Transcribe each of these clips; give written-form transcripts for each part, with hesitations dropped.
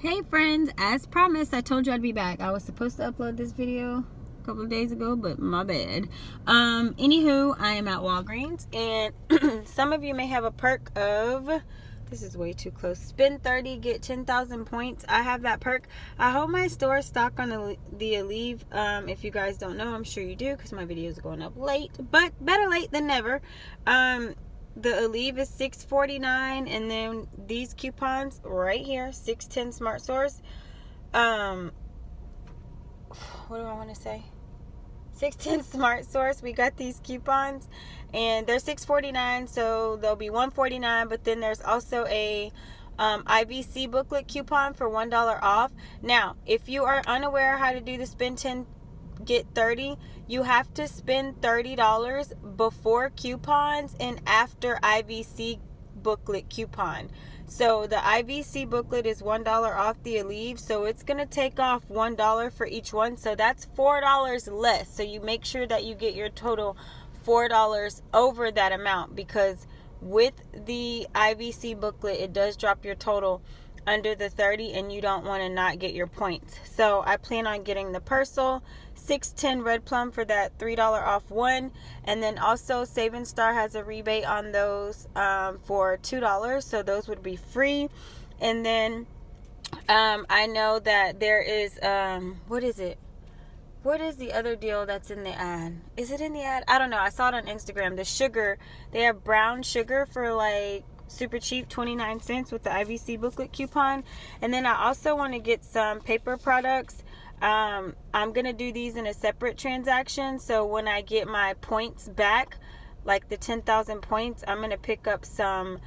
Hey friends, as promised, I told you I'd be back. I was supposed to upload this video a couple of days ago, but my bad. Anywho, I am at Walgreens, and some of you may have a perk of, this is way too close, spend 30, get 10,000 points. I have that perk. I hold my store stock on the Aleve. If you guys don't know, I'm sure you do, because my videos are going up late, but better late than never. The Aleve is $6.49, and then these coupons right here, $6.10 Smartsource. What do I want to say? $6.10 Smartsource. We got these coupons, and they're $6.49, so they'll be $1.49. But then there's also a IBC booklet coupon for $1 off. Now, if you are unaware how to do the spend 10. Get 30, you have to spend $30 before coupons and after IBC booklet coupon. So the IBC booklet is $1 off the Aleve, so it's gonna take off $1 for each one, so that's $4 less. So you make sure that you get your total $4 over that amount, because with the IBC booklet it does drop your total under the 30, and you don't want to not get your points. So I plan on getting the Persil, 610 Red Plum for that $3 off one, and then also Saving Star has a rebate on those for $2, so those would be free. And then I know that there is what is the other deal that's in the ad? Is it in the ad? I don't know, I saw it on Instagram. The sugar, they have brown sugar for like super cheap, 29 cents, with the IBC booklet coupon. And then I also want to get some paper products. I'm gonna do these in a separate transaction, so when I get my points back, like the 10,000 points, I'm gonna pick up some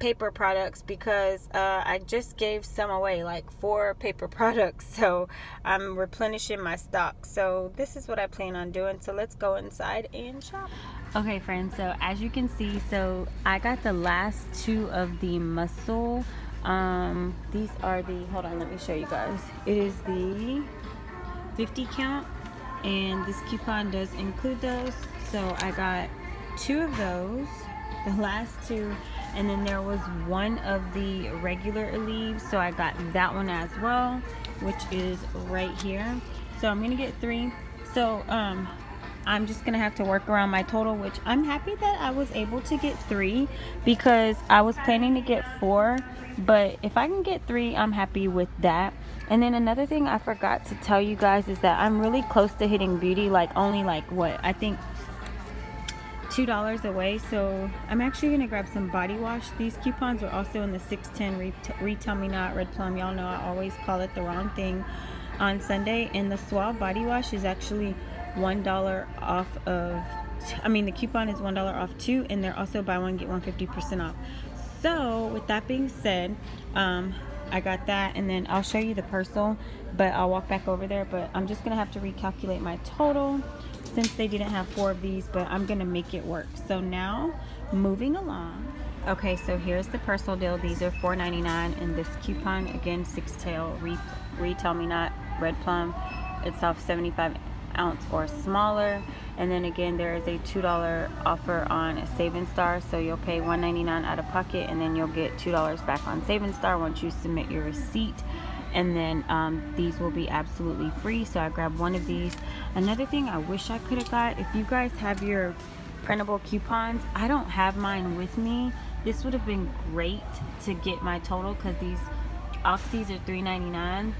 paper products, because I just gave some away, like 4 paper products, so I'm replenishing my stock. So this is what I plan on doing, so let's go inside and shop. Okay friends, so as you can see, so I got the last 2 of the muscle. These are the, hold on, let me show you guys. It is the 50 count, and this coupon does include those, so I got 2 of those, the last 2, and then there was 1 of the regular Aleve, so I got that one as well, which is right here. So I'm gonna get 3. So I'm just gonna have to work around my total, which I'm happy that I was able to get 3, because I was planning to get 4, but if I can get 3, I'm happy with that. And then another thing I forgot to tell you guys is that I'm really close to hitting beauty, like only like what, I think $2 away. So I'm actually gonna grab some body wash. These coupons are also in the 610 Retail Me Not Red Plum. Y'all know I always call it the wrong thing on Sunday. And the Suave body wash is actually $1 off of, I mean the coupon is $1 off 2, and they're also buy 1 get 150% off. So with that being said, I got that, and then I'll show you the Persil, but I'll walk back over there. But I'm just gonna have to recalculate my total, since they didn't have 4 of these, but I'm gonna make it work. So now moving along. Okay, so here's the Persil deal. These are $4.99, and this coupon again, 6 tail Retail Me Not Red Plum, it's off 75 ounce or smaller. And then again, there is a $2 offer on a Saving Star, so you'll pay $1.99 out of pocket, and then you'll get $2 back on Saving Star once you submit your receipt. And then these will be absolutely free, so I grabbed 1 of these. Another thing I wish I could have got, if you guys have your printable coupons, I don't have mine with me. This would have been great to get my total, because these Oxys are $3.99,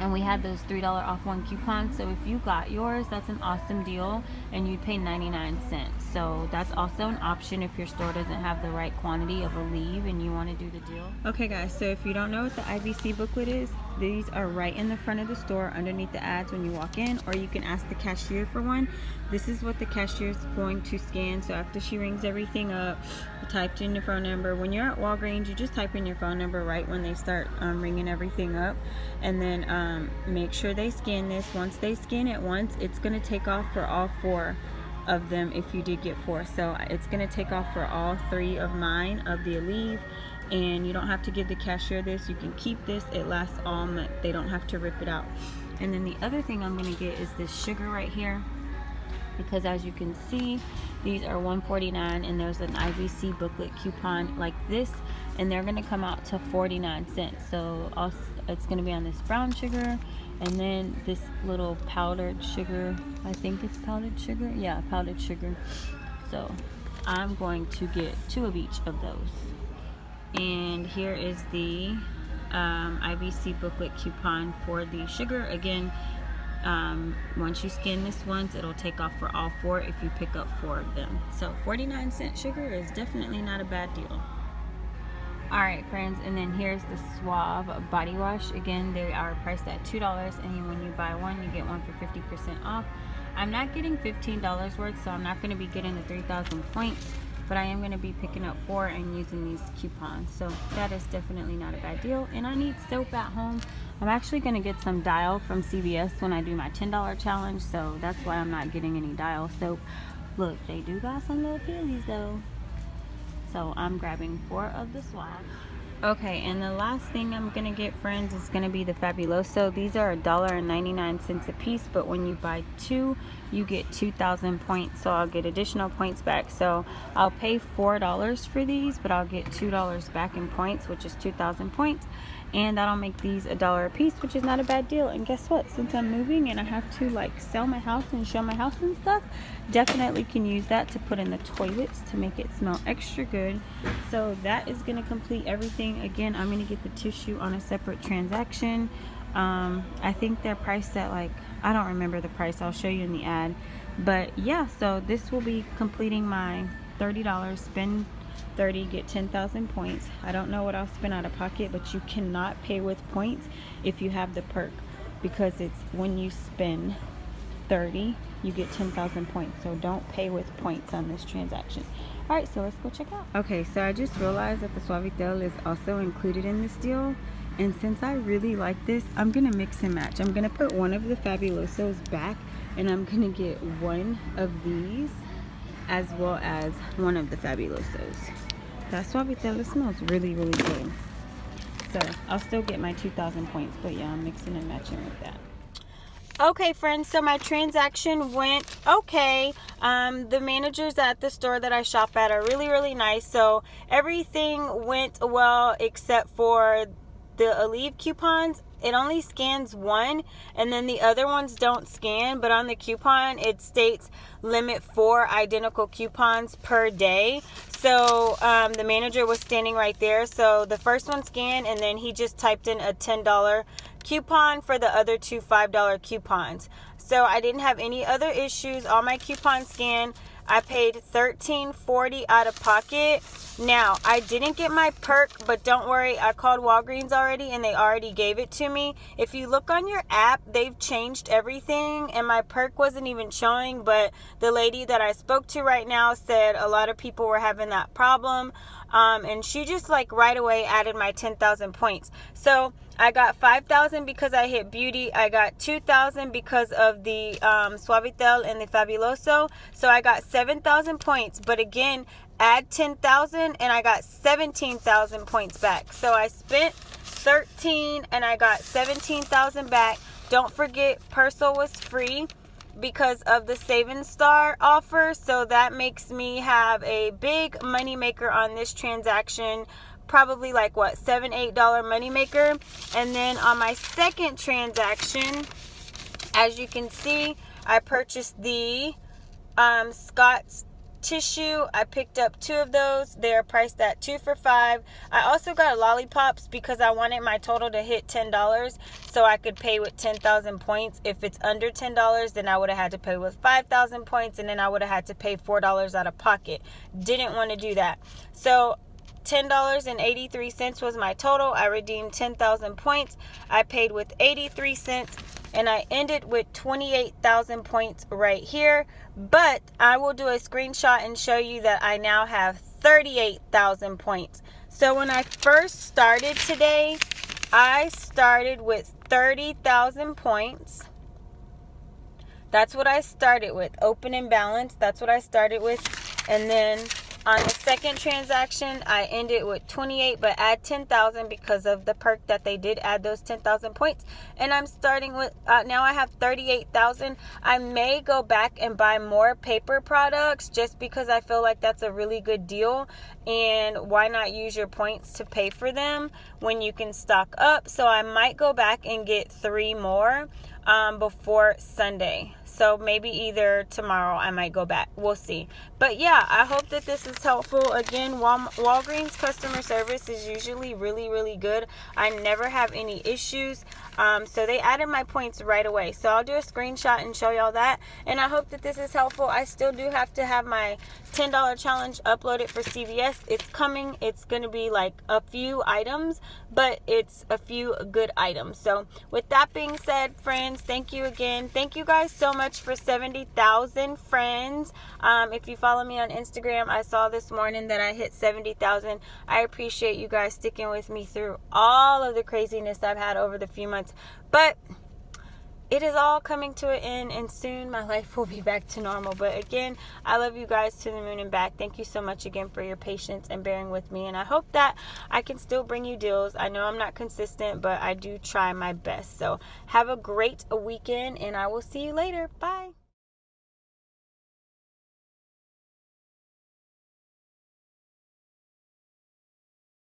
and we had those $3 off 1 coupons. So if you got yours, that's an awesome deal, and you'd pay 99 cents. So that's also an option if your store doesn't have the right quantity of Aleve and you want to do the deal. Okay guys, so if you don't know what the IBC booklet is, these are right in the front of the store underneath the ads when you walk in, or you can ask the cashier for 1. This is what the cashier is going to scan. So after she rings everything up, you typed in your phone number. When you're at Walgreens, you just type in your phone number right when they start ringing everything up, and then make sure they scan this. Once they scan it once, it's going to take off for all 4 of them if you did get 4. So it's going to take off for all 3 of mine of the Aleve, and you don't have to give the cashier this. You can keep this, it lasts all month, they don't have to rip it out. And then the other thing I'm going to get is this sugar right here, because as you can see, these are $1.49, and there's an IBC booklet coupon like this, and they're gonna come out to 49 cents. So also it's gonna be on this brown sugar and then this little powdered sugar. I think it's powdered sugar. Yeah, powdered sugar. So I'm going to get 2 of each of those. And here is the IBC booklet coupon for the sugar. Again, once you scan this once, it'll take off for all 4 if you pick up 4 of them. So 49 cent sugar is definitely not a bad deal. Alright friends, and then here's the Suave body wash. Again, they are priced at $2, and when you buy one, you get one for 50% off. I'm not getting $15 worth, so I'm not going to be getting the 3,000 points, but I am going to be picking up 4 and using these coupons. So that is definitely not a bad deal. And I need soap at home. I'm actually going to get some Dial from CVS when I do my $10 challenge, so that's why I'm not getting any Dial soap. Look, they do got some little pillies though. So I'm grabbing 4 of the Suave. Okay, and the last thing I'm gonna get, friends, is gonna be the Fabuloso. These are $1.99 a piece, but when you buy 2, you get 2,000 points. So I'll get additional points back. So I'll pay $4 for these, but I'll get $2 back in points, which is 2,000 points. And that'll make these $1 a piece, which is not a bad deal. And guess what? Since I'm moving and I have to like sell my house and show my house and stuff, definitely can use that to put in the toilets to make it smell extra good. So that is going to complete everything. Again, I'm going to get the tissue on a separate transaction. I think they're priced at like, I don't remember the price. I'll show you in the ad. But yeah, so this will be completing my $30 spend. 30, get 10,000 points. I don't know what I'll spend out of pocket, but you cannot pay with points if you have the perk, because it's when you spend 30, you get 10,000 points. So don't pay with points on this transaction. All right, so let's go check out. Okay, so I just realized that the Suavitel is also included in this deal. And since I really like this, I'm gonna mix and match. I'm gonna put one of the Fabulosos back, and I'm gonna get one of these, as well as one of the Fabulosos. That Suavitel smells really, really good. So I'll still get my 2,000 points, but yeah, I'm mixing and matching with that. Okay friends, so my transaction went okay. The managers at the store that I shop at are really, really nice. So everything went well except for the Aleve coupons. It only scans one, and then the other ones don't scan, but on the coupon it states limit 4 identical coupons per day. So the manager was standing right there, so the first one scanned, and then he just typed in a $10 coupon for the other two $5 coupons. So I didn't have any other issues. All my coupons scanned. I paid $13.40 out of pocket. Now, I didn't get my perk, but don't worry, I called Walgreens already and they already gave it to me. If you look on your app, they've changed everything, and my perk wasn't even showing, but the lady that I spoke to right now said a lot of people were having that problem, and she just like right away added my 10,000 points. So I got 5,000 because I hit beauty. I got 2,000 because of the Suavitel and the Fabuloso. So I got 7,000 points. But again, add 10,000 and I got 17,000 points back. So I spent 13 and I got 17,000 back. Don't forget, Persil was free because of the Saving Star offer. So that makes me have a big money maker on this transaction. Probably like what, $7-8 moneymaker. And then on my second transaction, as you can see, I purchased the Scott's tissue. I picked up 2 of those. They're priced at 2 for $5. I also got lollipops because I wanted my total to hit $10 so I could pay with 10,000 points. If it's under $10, then I would have had to pay with 5,000 points, and then I would have had to pay $4 out of pocket. Didn't want to do that. So $10.83 was my total. I redeemed 10,000 points. I paid with 83 cents and I ended with 28,000 points right here. But I will do a screenshot and show you that I now have 38,000 points. So when I first started today, I started with 30,000 points. That's what I started with. Opening balance, that's what I started with. And then On the second transaction, I ended with 28, but add 10,000 because of the perk that they did add those 10,000 points. And I'm starting with, now I have 38,000. I may go back and buy more paper products just because I feel like that's a really good deal. And why not use your points to pay for them when you can stock up? So I might go back and get 3 more before Sunday. So maybe either tomorrow I might go back. We'll see. But yeah, I hope that this is helpful. Again, Walgreens customer service is usually really, really good. I never have any issues. So they added my points right away. So I'll do a screenshot and show y'all that. And I hope that this is helpful. I still do have to have my $10 challenge uploaded for CVS. It's coming. It's going to be like a few items, but it's a few good items. So with that being said, friends, thank you again. Thank you guys so much for 70,000 friends. If you follow me on Instagram, I saw this morning that I hit 70,000. I appreciate you guys sticking with me through all of the craziness I've had over the few months, but it is all coming to an end, and soon my life will be back to normal. But again, I love you guys to the moon and back. Thank you so much again for your patience and bearing with me. And I hope that I can still bring you deals. I know I'm not consistent, but I do try my best. So have a great weekend, and I will see you later. Bye.